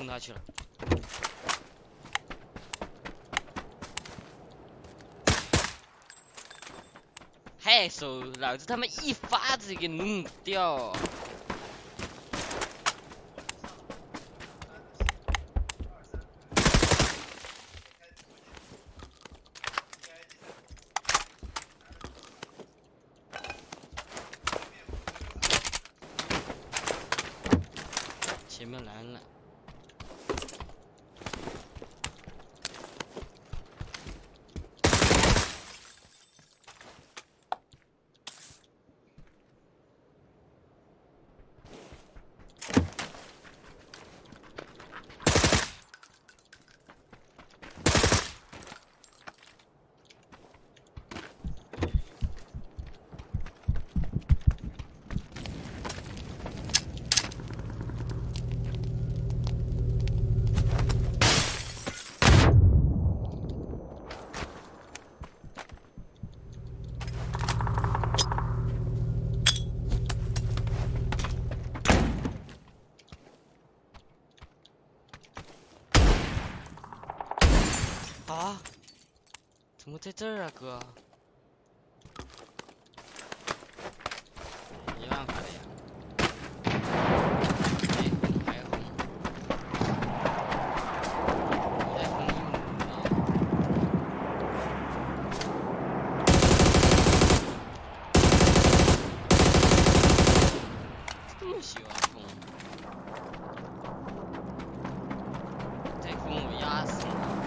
冲他去了。太手，老子他妈一发子给弄掉！前面来了。 啊！怎么在这儿啊，哥？没办法的呀。哎，还红，再红一五这么喜欢红，再红我压死你！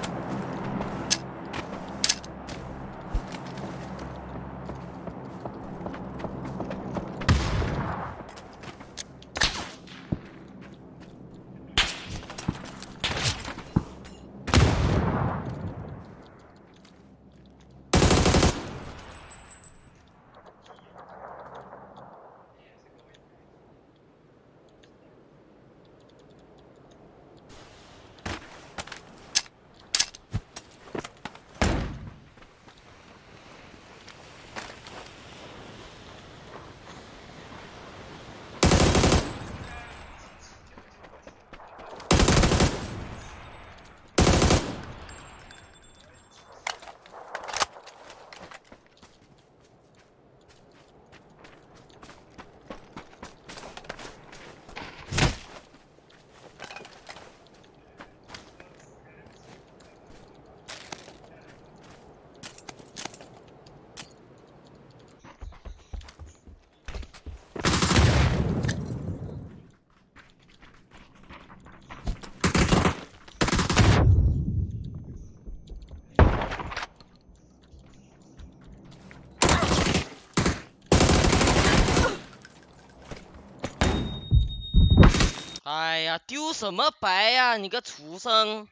哎呀，丢什么白呀，你个畜生！